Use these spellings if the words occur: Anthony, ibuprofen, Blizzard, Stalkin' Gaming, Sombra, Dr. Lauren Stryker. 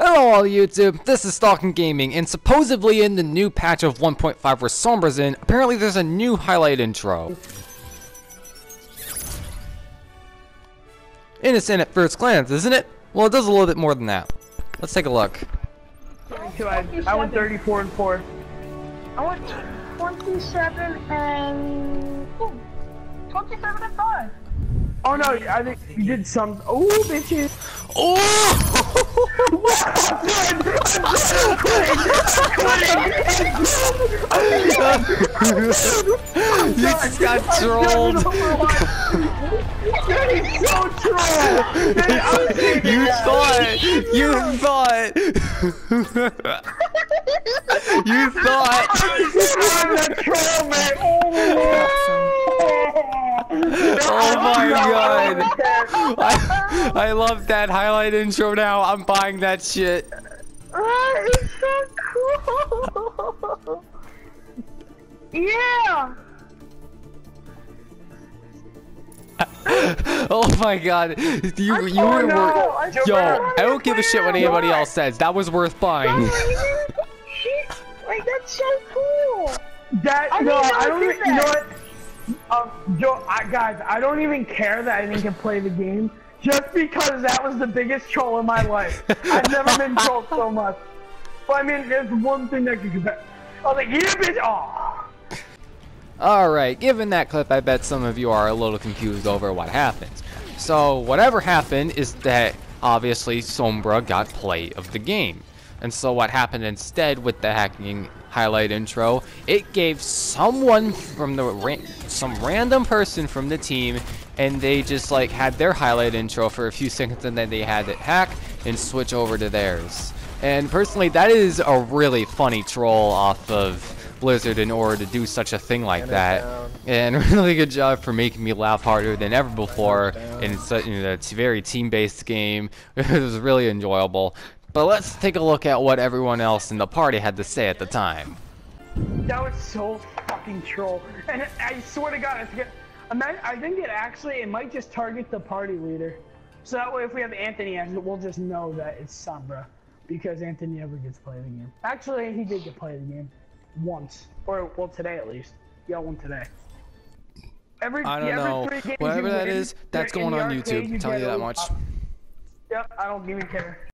Hello YouTube, this is Stalkin' Gaming, and supposedly in the new patch of 1.5 where Sombra's in, apparently there's a new highlight intro. Innocent at first glance, isn't it? Well, it does a little bit more than that. Let's take a look. I went 34 and 4. I went 27 and 4. 27 and 5. Oh no, I think you did some. Oh, bitches. Oh! You just got trolled. That is so troll. You thought. You thought. You thought. I'm the troll man. Oh my god! I love that highlight intro now. I'm buying that shit. Oh, it's so cool! Yeah! Oh my god. Yo, I don't give a shit what anybody else says. That was worth buying. Like, that's so cool! I don't, you know what? Guys, I don't even care that I didn't get to play the game, just because that was the biggest troll in my life. I've never been trolled so much. But I mean, there's one thing that could compare. I was like, yeah, bitch, aw. Alright, given that clip, I bet some of you are a little confused over what happened. So, whatever happened is that, obviously, Sombra got play of the game. And so what happened instead with the hacking highlight intro, it gave someone from the some random person from the team, and they just like had their highlight intro for a few seconds, and then they had it hack and switch over to theirs. And personally, that is a really funny troll off of Blizzard in order to do such a thing like that. And really good job for making me laugh harder than ever before in such a very team-based game. It was really enjoyable. But let's take a look at what everyone else in the party had to say at the time. That was so fucking troll. And I swear to God, I think it might just target the party leader. So that way if we have Anthony, we'll just know that it's Sombra. Because Anthony never gets to play the game. Actually, he did get to play the game. Once. Or, well, today at least. Yeah, one today. I don't know. Whatever that is, that's going on YouTube. Telling you that much. Yep, I don't even care.